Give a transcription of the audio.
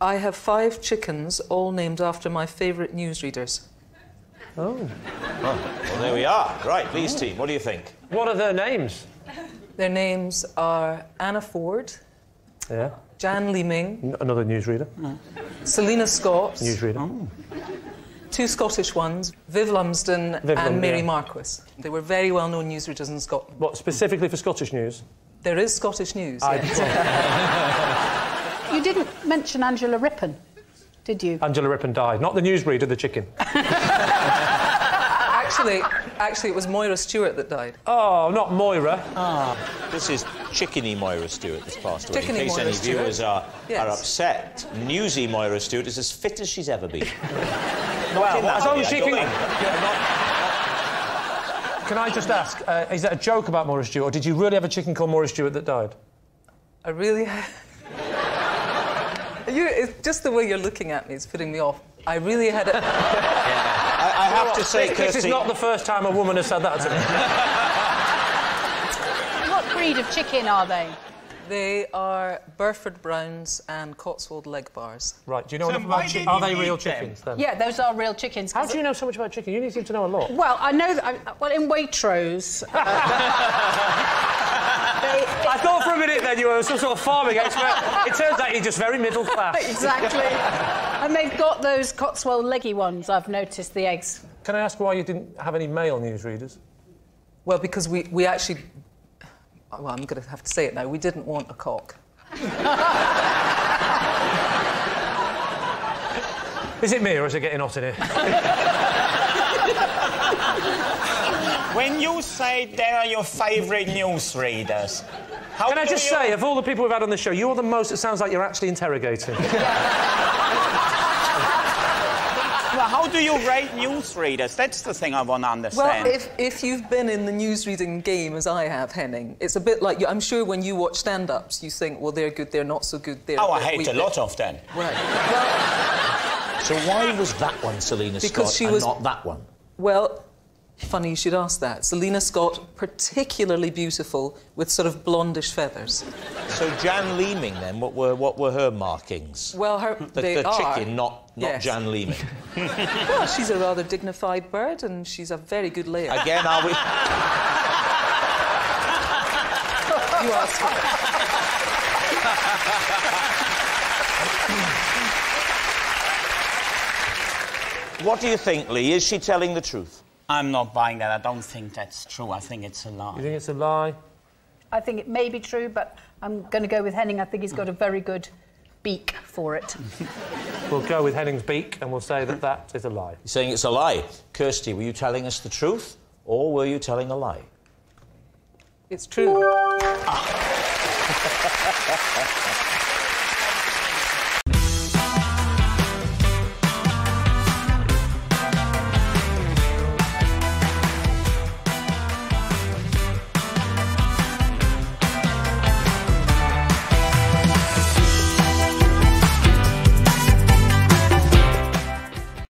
I have 5 chickens, all named after my favourite newsreaders. Oh. Oh. Well, there we are. Right, please, team, what do you think? What are their names? Their names are Anna Ford. Yeah. Jan Leeming. Another newsreader. No. Selina Scott. Newsreader. Oh. 2 Scottish ones, Viv Lumsden and Mary Marquis. They were very well-known newsreaders in Scotland. What, specifically for Scottish news? There is Scottish news, yes. You didn't mention Angela Rippon, did you? Angela Rippon died. Not the newsreader, the chicken. Actually, it was Moira Stewart that died. Oh, not Moira. Oh. This is chickeny Moira Stewart that's passed away. Chickeny in case any viewers are upset, newsy Moira Stewart is as fit as she's ever been. Well, as long as she can... Can I just ask, is that a joke about Moira Stewart, or did you really have a chicken called Moira Stewart that died? I really have... It's just the way you're looking at me is putting me off. I really had a... Yeah. I have to say, Kirsty... This is not the first time a woman has said that to me. What breed of chicken are they? They are Burford Browns and Cotswold leg bars. Right, do you know enough about chickens? Are they real chickens, then? Yeah, those are real chickens. How do you know so much about chicken? You seem to know a lot. Well, I know... Well, in Waitrose... I thought for a minute then you were some sort of farming expert. It turns out you're just very middle class. Exactly. And they've got those Cotswold leggy ones, I've noticed, the eggs. Can I ask why you didn't have any male newsreaders? Well, because we actually... Well, I'm going to have to say it now. We didn't want a cock. Is it me or is it getting hot in here? When you say there are your favourite newsreaders... How can I just say, of all the people we've had on the show, you're the most... It sounds like you're actually interrogating. Well, how do you rate newsreaders? That's the thing I want to understand. Well, if you've been in the newsreading game, as I have, Henning, it's a bit like... I'm sure when you watch stand-ups, you think, well, they're good, they're not so good, they're... Oh, I hate a lot of them. Right. Well... So why was that one Selina Scott and not that one? Well... Funny you should ask that. Selina Scott, particularly beautiful, with sort of blondish feathers. So Jan Leeming, then, what were her markings? Well, the chicken, not yes. Jan Leeming. Well, she's a rather dignified bird, and she's a very good layer. Again, are we? You asked for it. What do you think, Lee? Is she telling the truth? I'm not buying that. I don't think that's true. I think it's a lie. You think it's a lie? I think it may be true, but I'm going to go with Henning. I think he's got a very good beak for it. We'll go with Henning's beak and we'll say that that is a lie. You're saying it's a lie. Kirsty, were you telling us the truth or were you telling a lie? It's true.